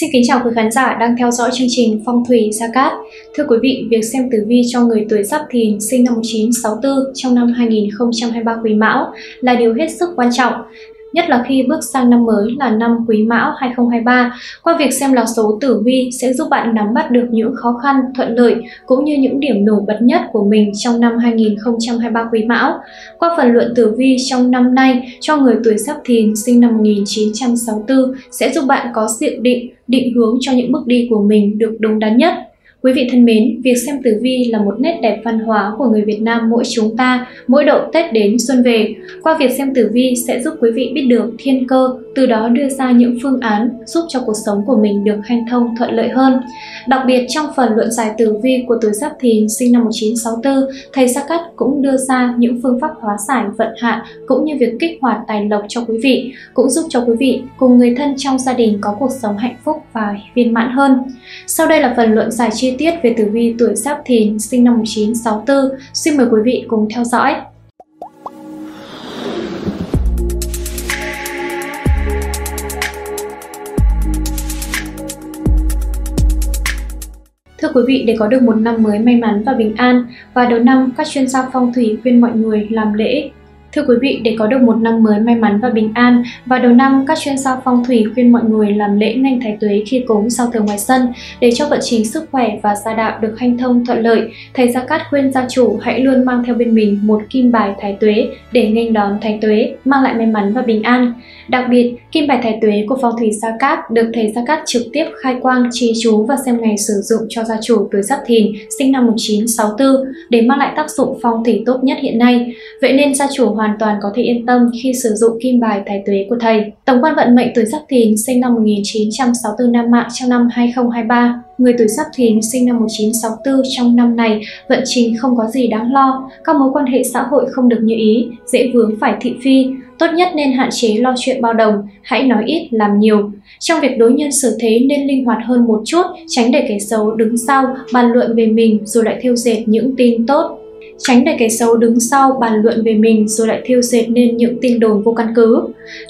Xin kính chào quý khán giả đang theo dõi chương trình Phong Thủy Gia Cát. Thưa quý vị, việc xem tử vi cho người tuổi Giáp Thìn sinh năm 1964 trong năm 2023 Quý Mão là điều hết sức quan trọng, nhất là khi bước sang năm mới là năm Quý Mão 2023. Qua việc xem lá số tử vi sẽ giúp bạn nắm bắt được những khó khăn, thuận lợi cũng như những điểm nổi bật nhất của mình trong năm 2023 Quý Mão. Qua phần luận tử vi trong năm nay cho người tuổi Giáp Thìn sinh năm 1964 sẽ giúp bạn có dự định hướng cho những bước đi của mình được đúng đắn nhất. Quý vị thân mến, việc xem tử vi là một nét đẹp văn hóa của người Việt Nam mỗi chúng ta, mỗi độ Tết đến xuân về. Qua việc xem tử vi sẽ giúp quý vị biết được thiên cơ, từ đó đưa ra những phương án giúp cho cuộc sống của mình được hanh thông thuận lợi hơn. Đặc biệt trong phần luận giải tử vi của tuổi Giáp Thìn sinh năm 1964, thầy Gia Cát cũng đưa ra những phương pháp hóa giải vận hạn cũng như việc kích hoạt tài lộc cho quý vị, cũng giúp cho quý vị cùng người thân trong gia đình có cuộc sống hạnh phúc và viên mãn hơn. Sau đây là phần luận giải chi tiết về tử vi tuổi Giáp Thìn sinh năm 1964. Xin mời quý vị cùng theo dõi. Thưa quý vị, để có được một năm mới may mắn và bình an, và đầu năm các chuyên gia phong thủy khuyên mọi người làm lễ. Thưa quý vị, để có được một năm mới may mắn và bình an, vào đầu năm các chuyên gia phong thủy khuyên mọi người làm lễ nghênh Thái Tuế khi cúng giao thừa ngoài sân để cho vận trình sức khỏe và gia đạo được hanh thông thuận lợi. Thầy Gia Cát khuyên gia chủ hãy luôn mang theo bên mình một kim bài Thái Tuế để nghênh đón Thái Tuế, mang lại may mắn và bình an. Đặc biệt, kim bài Thái Tuế của phong thủy Gia Cát được thầy Gia Cát trực tiếp khai quang, trì chú và xem ngày sử dụng cho gia chủ tuổi Giáp Thìn sinh năm 1964 để mang lại tác dụng phong thủy tốt nhất hiện nay. Vậy nên gia chủ hoàn toàn có thể yên tâm khi sử dụng kim bài Thái Tuế của thầy. Tổng quan vận mệnh tuổi Giáp Thìn sinh năm 1964 nam mạng trong năm 2023. Người tuổi Giáp Thìn sinh năm 1964 trong năm này vận trình không có gì đáng lo, các mối quan hệ xã hội không được như ý, dễ vướng phải thị phi. Tốt nhất nên hạn chế lo chuyện bao đồng, hãy nói ít làm nhiều. Trong việc đối nhân xử thế nên linh hoạt hơn một chút, tránh để kẻ xấu đứng sau bàn luận về mình rồi lại thêu dệt những tin tốt. Tránh để kẻ xấu đứng sau bàn luận về mình rồi lại thêu dệt nên những tin đồn vô căn cứ.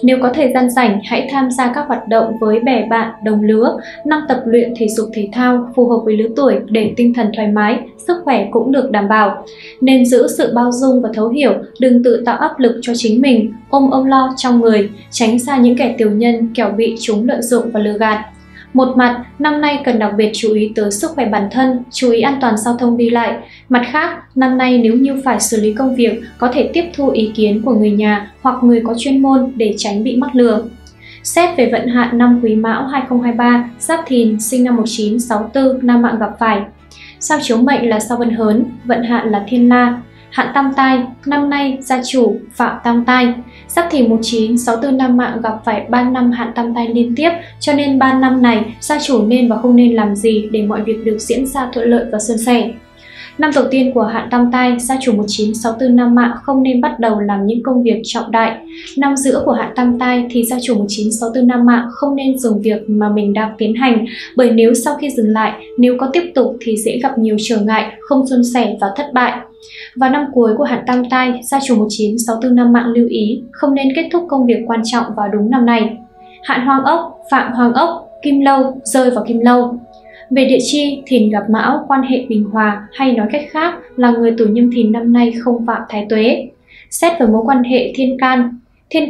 Nếu có thời gian rảnh, hãy tham gia các hoạt động với bè bạn, đồng lứa, năng tập luyện thể dục thể thao phù hợp với lứa tuổi để tinh thần thoải mái, sức khỏe cũng được đảm bảo. Nên giữ sự bao dung và thấu hiểu, đừng tự tạo áp lực cho chính mình, ôm âu lo trong người, tránh xa những kẻ tiểu nhân kẻo bị chúng lợi dụng và lừa gạt. Một mặt, năm nay cần đặc biệt chú ý tới sức khỏe bản thân, chú ý an toàn giao thông đi lại. Mặt khác, năm nay nếu như phải xử lý công việc, có thể tiếp thu ý kiến của người nhà hoặc người có chuyên môn để tránh bị mắc lừa. Xét về vận hạn năm Quý Mão 2023, Giáp Thìn sinh năm 1964 nam mạng gặp phải. Sao chiếu mệnh là sao Vân Hớn, vận hạn là Thiên La. Hạn tam tai, năm nay gia chủ phạm tam tai. Giáp Thìn 1964 nam mạng gặp phải 3 năm hạn tam tai liên tiếp, cho nên 3 năm này gia chủ nên và không nên làm gì để mọi việc được diễn ra thuận lợi và suôn sẻ. Năm đầu tiên của hạn tam tai, gia chủ 1964 nam mạng không nên bắt đầu làm những công việc trọng đại. Năm giữa của hạn tam tai thì gia chủ 1964 nam mạng không nên dừng việc mà mình đang tiến hành, bởi nếu sau khi dừng lại, nếu có tiếp tục thì dễ gặp nhiều trở ngại, không suôn sẻ và thất bại. Vào năm cuối của hạn tam tai, gia chủ 1964 nam mạng lưu ý không nên kết thúc công việc quan trọng vào đúng năm này. Hạn hoang ốc, phạm hoang ốc, kim lâu, rơi vào kim lâu. Về địa chi, Thìn gặp Mão, quan hệ bình hòa, hay nói cách khác là người tuổi Nhâm Thìn năm nay không phạm Thái Tuế. Xét về mối quan hệ thiên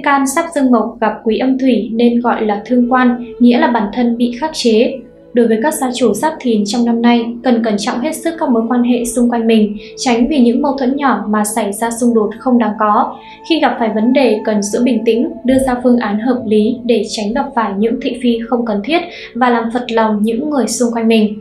can sắp dương mộc gặp quý âm thủy nên gọi là thương quan, nghĩa là bản thân bị khắc chế. Đối với các gia chủ Giáp Thìn trong năm nay, cần cẩn trọng hết sức các mối quan hệ xung quanh mình, tránh vì những mâu thuẫn nhỏ mà xảy ra xung đột không đáng có. Khi gặp phải vấn đề, cần giữ bình tĩnh, đưa ra phương án hợp lý để tránh gặp phải những thị phi không cần thiết và làm phật lòng những người xung quanh mình.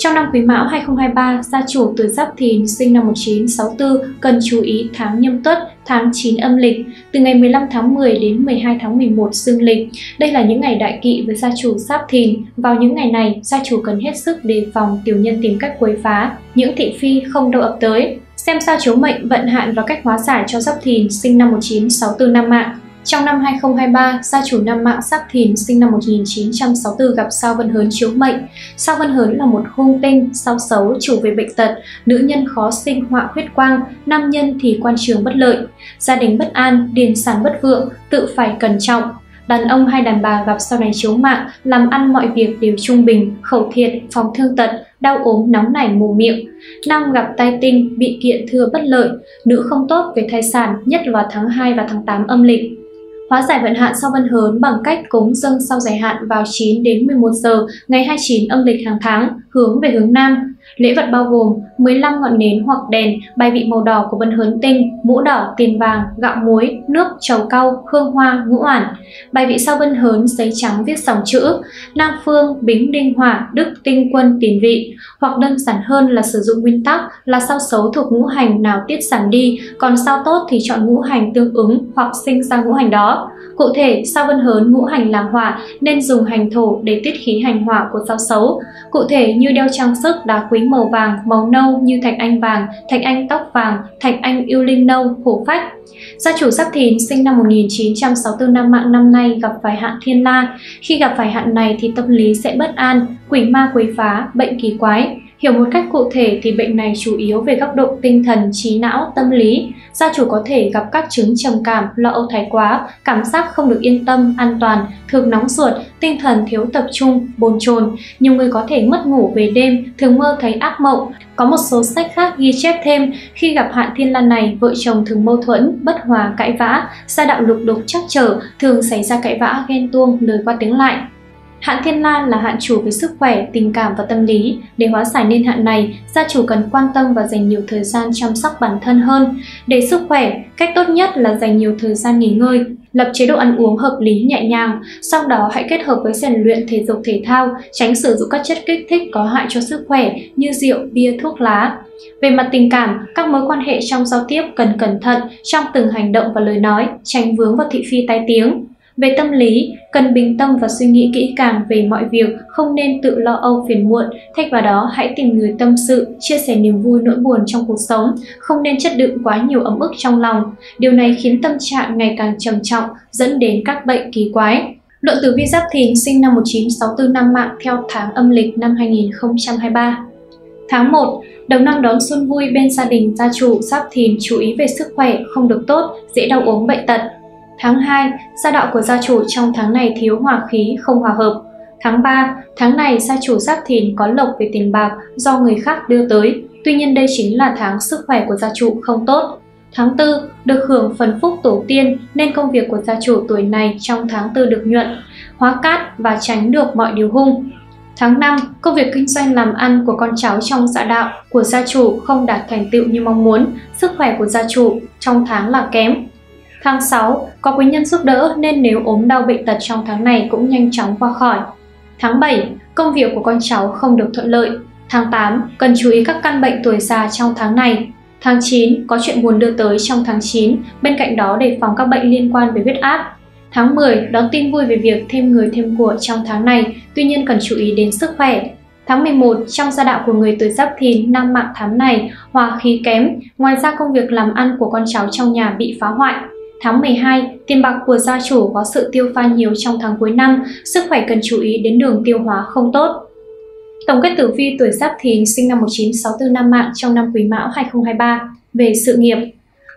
Trong năm Quý Mão 2023, gia chủ tuổi Giáp Thìn sinh năm 1964 cần chú ý tháng Nhâm Tuất, tháng 9 âm lịch, từ ngày 15 tháng 10 đến 12 tháng 11 dương lịch. Đây là những ngày đại kỵ với gia chủ Giáp Thìn. Vào những ngày này, gia chủ cần hết sức đề phòng tiểu nhân tìm cách quấy phá, những thị phi không đâu ập tới. Xem sao chiếu mệnh, vận hạn và cách hóa giải cho Giáp Thìn sinh năm 1964 nam mạng. Trong năm 2023, gia chủ nam mạng Giáp Thìn sinh năm 1964 gặp sao Vân Hớn chiếu mệnh. Sao Vân Hớn là một hung tinh, sao xấu chủ về bệnh tật, nữ nhân khó sinh họa huyết quang, nam nhân thì quan trường bất lợi, gia đình bất an, điền sản bất vượng, tự phải cẩn trọng. Đàn ông hay đàn bà gặp sau này chiếu mạng, làm ăn mọi việc đều trung bình, khẩu thiện, phòng thương tật, đau ốm, nóng nảy, mù miệng. Nam gặp tai tinh, bị kiện thưa bất lợi, nữ không tốt về thai sản, nhất là vào tháng 2 và tháng 8 âm lịch. Hóa giải vận hạn sau Vân Hớn bằng cách cúng dâng sau giải hạn vào 9 đến 11 giờ ngày 29 âm lịch hàng tháng, hướng về hướng Nam. Lễ vật bao gồm 15 ngọn nến hoặc đèn, bài vị màu đỏ của Vân Hớn tinh, mũ đỏ, tiền vàng, gạo muối, nước, trầu cau, hương hoa, ngũ oản. Bài vị sau Vân Hớn giấy trắng viết dòng chữ Nam Phương, Bính Đinh Hỏa, Đức Tinh Quân tiền vị. Hoặc đơn giản hơn là sử dụng nguyên tắc là sao xấu thuộc ngũ hành nào tiết giảm đi, còn sao tốt thì chọn ngũ hành tương ứng hoặc sinh ra ngũ hành đó. Cụ thể, sao Vân Hớn ngũ hành là hỏa nên dùng hành thổ để tiết khí hành hỏa của sao xấu. Cụ thể như đeo trang sức đá quý màu vàng, màu nâu như thạch anh vàng, thạch anh tóc vàng, thạch anh yêu linh nâu, hổ phách. Gia chủ Giáp Thìn sinh năm 1964 Nam Mạng năm nay gặp phải hạn thiên la. Khi gặp phải hạn này thì tâm lý sẽ bất an, quỷ ma quấy phá, bệnh kỳ quái. Hiểu một cách cụ thể thì bệnh này chủ yếu về góc độ tinh thần, trí não, tâm lý. Gia chủ có thể gặp các chứng trầm cảm, lo âu thái quá, cảm giác không được yên tâm, an toàn, thường nóng ruột, tinh thần thiếu tập trung, bồn chồn. Nhiều người có thể mất ngủ về đêm, thường mơ thấy ác mộng. Có một số sách khác ghi chép thêm, khi gặp hạn thiên la này, vợ chồng thường mâu thuẫn, bất hòa, cãi vã, gia đạo lục đục trắc trở, thường xảy ra cãi vã, ghen tuông, lời qua tiếng lại. Hạn thiên la là hạn chủ về sức khỏe, tình cảm và tâm lý. Để hóa giải nên hạn này, gia chủ cần quan tâm và dành nhiều thời gian chăm sóc bản thân hơn. Để sức khỏe, cách tốt nhất là dành nhiều thời gian nghỉ ngơi, lập chế độ ăn uống hợp lý nhẹ nhàng, sau đó hãy kết hợp với rèn luyện thể dục thể thao, tránh sử dụng các chất kích thích có hại cho sức khỏe như rượu, bia, thuốc lá. Về mặt tình cảm, các mối quan hệ trong giao tiếp cần cẩn thận trong từng hành động và lời nói, tránh vướng vào thị phi tai tiếng. Về tâm lý, cần bình tâm và suy nghĩ kỹ càng về mọi việc, không nên tự lo âu phiền muộn. Thay vào đó, hãy tìm người tâm sự, chia sẻ niềm vui nỗi buồn trong cuộc sống, không nên chất đựng quá nhiều ấm ức trong lòng. Điều này khiến tâm trạng ngày càng trầm trọng, dẫn đến các bệnh kỳ quái. Lộ tử vi Giáp Thìn sinh năm 1964 Nam Mạng theo tháng âm lịch năm 2023. Tháng 1, đầu năm đón xuân vui bên gia đình gia chủ Giáp Thìn chú ý về sức khỏe không được tốt, dễ đau ốm bệnh tật. Tháng 2, gia đạo của gia chủ trong tháng này thiếu hòa khí, không hòa hợp. Tháng 3, tháng này gia chủ Giáp Thìn có lộc về tiền bạc do người khác đưa tới, tuy nhiên đây chính là tháng sức khỏe của gia chủ không tốt. Tháng 4, được hưởng phần phúc tổ tiên nên công việc của gia chủ tuổi này trong tháng 4 được nhuận, hóa cát và tránh được mọi điều hung. Tháng 5, công việc kinh doanh làm ăn của con cháu trong gia đạo của gia chủ không đạt thành tựu như mong muốn, sức khỏe của gia chủ trong tháng là kém. Tháng 6, có quý nhân giúp đỡ nên nếu ốm đau bệnh tật trong tháng này cũng nhanh chóng qua khỏi. Tháng 7, công việc của con cháu không được thuận lợi. Tháng 8, cần chú ý các căn bệnh tuổi già trong tháng này. Tháng 9, có chuyện buồn đưa tới trong tháng 9, bên cạnh đó đề phòng các bệnh liên quan về huyết áp. Tháng 10, đón tin vui về việc thêm người thêm của trong tháng này, tuy nhiên cần chú ý đến sức khỏe. Tháng 11, trong gia đạo của người tuổi Giáp Thìn Nam Mạng tháng này, hòa khí kém, ngoài ra công việc làm ăn của con cháu trong nhà bị phá hoại. Tháng 12, tiền bạc của gia chủ có sự tiêu pha nhiều trong tháng cuối năm, sức khỏe cần chú ý đến đường tiêu hóa không tốt. Tổng kết tử vi tuổi Giáp Thìn sinh năm 1964 Nam Mạng trong năm Quý Mão 2023 về sự nghiệp.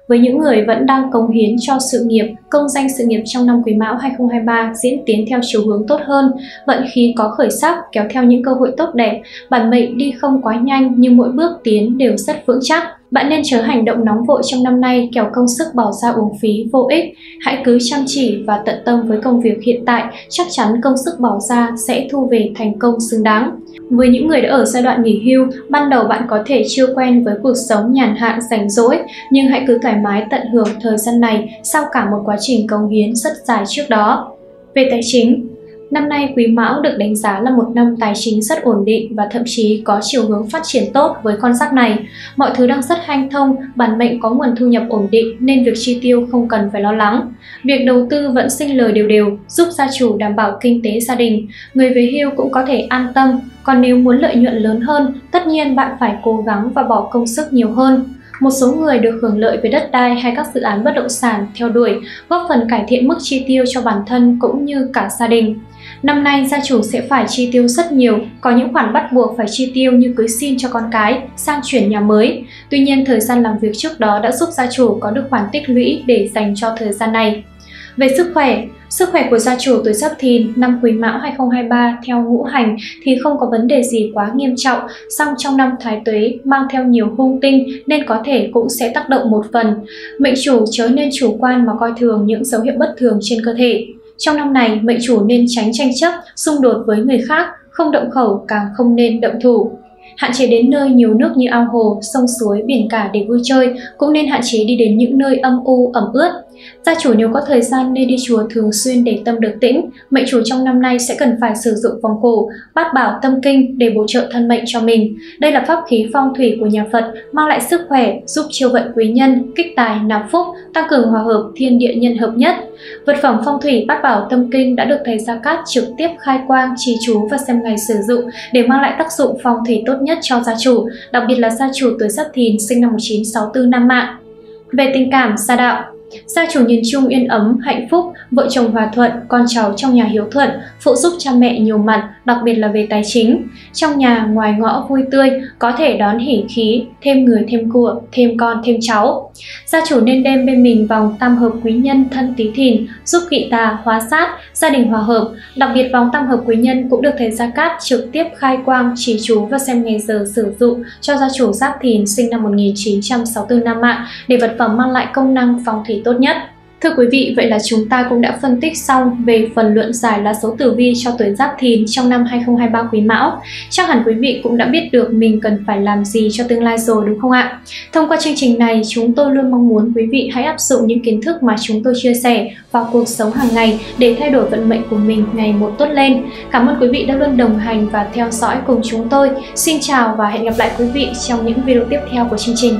Với những người vẫn đang cống hiến cho sự nghiệp, công danh sự nghiệp trong năm Quý Mão 2023 diễn tiến theo chiều hướng tốt hơn, vận khí có khởi sắc kéo theo những cơ hội tốt đẹp, bản mệnh đi không quá nhanh nhưng mỗi bước tiến đều rất vững chắc. Bạn nên tránh hành động nóng vội trong năm nay kẻo công sức bỏ ra uổng phí vô ích. Hãy cứ chăm chỉ và tận tâm với công việc hiện tại, chắc chắn công sức bỏ ra sẽ thu về thành công xứng đáng. Với những người đã ở giai đoạn nghỉ hưu, ban đầu bạn có thể chưa quen với cuộc sống nhàn hạ rảnh rỗi, nhưng hãy cứ thoải mái tận hưởng thời gian này sau cả một quá trình cống hiến rất dài trước đó. Về tài chính, năm nay Quý Mão được đánh giá là một năm tài chính rất ổn định và thậm chí có chiều hướng phát triển tốt với con giáp này. Mọi thứ đang rất hanh thông, bản mệnh có nguồn thu nhập ổn định nên việc chi tiêu không cần phải lo lắng. Việc đầu tư vẫn sinh lời đều đều, giúp gia chủ đảm bảo kinh tế gia đình. Người về hưu cũng có thể an tâm, còn nếu muốn lợi nhuận lớn hơn, tất nhiên bạn phải cố gắng và bỏ công sức nhiều hơn. Một số người được hưởng lợi về đất đai hay các dự án bất động sản theo đuổi, góp phần cải thiện mức chi tiêu cho bản thân cũng như cả gia đình. Năm nay, gia chủ sẽ phải chi tiêu rất nhiều, có những khoản bắt buộc phải chi tiêu như cưới xin cho con cái, sang chuyển nhà mới. Tuy nhiên, thời gian làm việc trước đó đã giúp gia chủ có được khoản tích lũy để dành cho thời gian này. Về sức khỏe của gia chủ tuổi Giáp Thìn năm Quý Mão 2023 theo ngũ hành thì không có vấn đề gì quá nghiêm trọng, song trong năm Thái Tuế mang theo nhiều hung tinh nên có thể cũng sẽ tác động một phần. Mệnh chủ chớ nên chủ quan mà coi thường những dấu hiệu bất thường trên cơ thể. Trong năm này, mệnh chủ nên tránh tranh chấp, xung đột với người khác, không động khẩu, càng không nên động thủ. Hạn chế đến nơi nhiều nước như ao hồ, sông suối, biển cả để vui chơi, cũng nên hạn chế đi đến những nơi âm u, ẩm ướt. Gia chủ nếu có thời gian nên đi chùa thường xuyên để tâm được tĩnh. Mệnh chủ trong năm nay sẽ cần phải sử dụng vòng cổ, bát bảo tâm kinh để bổ trợ thân mệnh cho mình. Đây là pháp khí phong thủy của nhà Phật, mang lại sức khỏe, giúp chiêu vận quý nhân, kích tài, nạp phúc, tăng cường hòa hợp, thiên địa nhân hợp nhất. Vật phẩm phong thủy bát bảo tâm kinh đã được thầy Gia Cát trực tiếp khai quang, trì chú và xem ngày sử dụng để mang lại tác dụng phong thủy tốt nhất cho gia chủ, đặc biệt là gia chủ tuổi Giáp Thìn sinh năm 1964 nam mạng. Về tình cảm, gia đạo. Gia chủ nhìn chung yên ấm, hạnh phúc, vợ chồng hòa thuận, con cháu trong nhà hiếu thuận, phụ giúp cha mẹ nhiều mặt, đặc biệt là về tài chính. Trong nhà, ngoài ngõ vui tươi, có thể đón hỉ khí, thêm người thêm của, thêm con thêm cháu. Gia chủ nên đem bên mình vòng tam hợp quý nhân thân Tý Thìn, giúp kỵ tà, hóa sát, gia đình hòa hợp. Đặc biệt vòng tam hợp quý nhân cũng được thầy Gia Cát trực tiếp khai quang, chỉ chú và xem ngày giờ sử dụng cho gia chủ Giáp Thìn sinh năm 1964 nam mạng để vật phẩm mang lại công năng phong thủy tốt nhất. Thưa quý vị, vậy là chúng ta cũng đã phân tích xong về phần luận giải lá số tử vi cho tuổi Giáp Thìn trong năm 2023 Quý Mão. Chắc hẳn quý vị cũng đã biết được mình cần phải làm gì cho tương lai rồi đúng không ạ? Thông qua chương trình này, chúng tôi luôn mong muốn quý vị hãy áp dụng những kiến thức mà chúng tôi chia sẻ vào cuộc sống hàng ngày để thay đổi vận mệnh của mình ngày một tốt lên. Cảm ơn quý vị đã luôn đồng hành và theo dõi cùng chúng tôi. Xin chào và hẹn gặp lại quý vị trong những video tiếp theo của chương trình.